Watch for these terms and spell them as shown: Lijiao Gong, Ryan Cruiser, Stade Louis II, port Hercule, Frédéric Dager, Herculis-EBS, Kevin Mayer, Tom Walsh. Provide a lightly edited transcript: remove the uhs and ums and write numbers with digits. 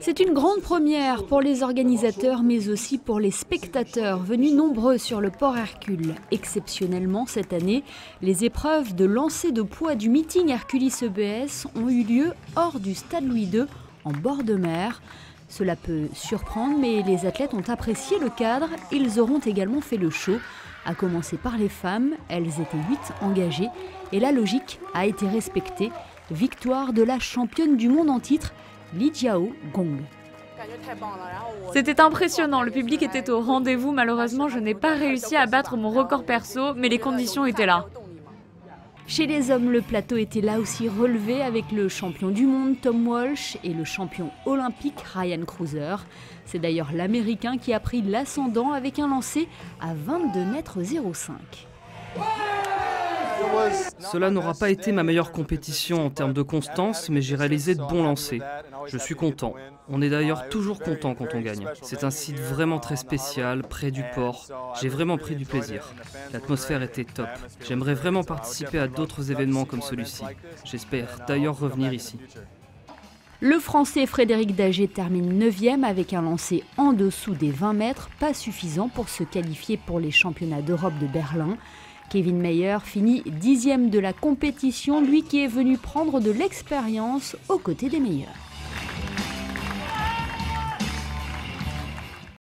C'est une grande première pour les organisateurs, mais aussi pour les spectateurs venus nombreux sur le port Hercule. Exceptionnellement, cette année, les épreuves de lancer de poids du meeting Herculis-EBS ont eu lieu hors du Stade Louis II, en bord de mer. Cela peut surprendre, mais les athlètes ont apprécié le cadre. Ils auront également fait le show, à commencer par les femmes. Elles étaient 8 engagées et la logique a été respectée. Victoire de la championne du monde en titre, Lijiao Gong. C'était impressionnant, le public était au rendez-vous. Malheureusement, je n'ai pas réussi à battre mon record perso, mais les conditions étaient là. Chez les hommes, le plateau était là aussi relevé avec le champion du monde Tom Walsh et le champion olympique Ryan Cruiser. C'est d'ailleurs l'Américain qui a pris l'ascendant avec un lancer à 22,05 m. Cela n'aura pas été ma meilleure compétition en termes de constance, mais j'ai réalisé de bons lancers. Je suis content. On est d'ailleurs toujours content quand on gagne. C'est un site vraiment très spécial, près du port. J'ai vraiment pris du plaisir. L'atmosphère était top. J'aimerais vraiment participer à d'autres événements comme celui-ci. J'espère d'ailleurs revenir ici. Le Français Frédéric Dager termine 9e avec un lancer en dessous des 20 mètres, pas suffisant pour se qualifier pour les championnats d'Europe de Berlin. Kevin Mayer finit 10e de la compétition, lui qui est venu prendre de l'expérience aux côtés des meilleurs.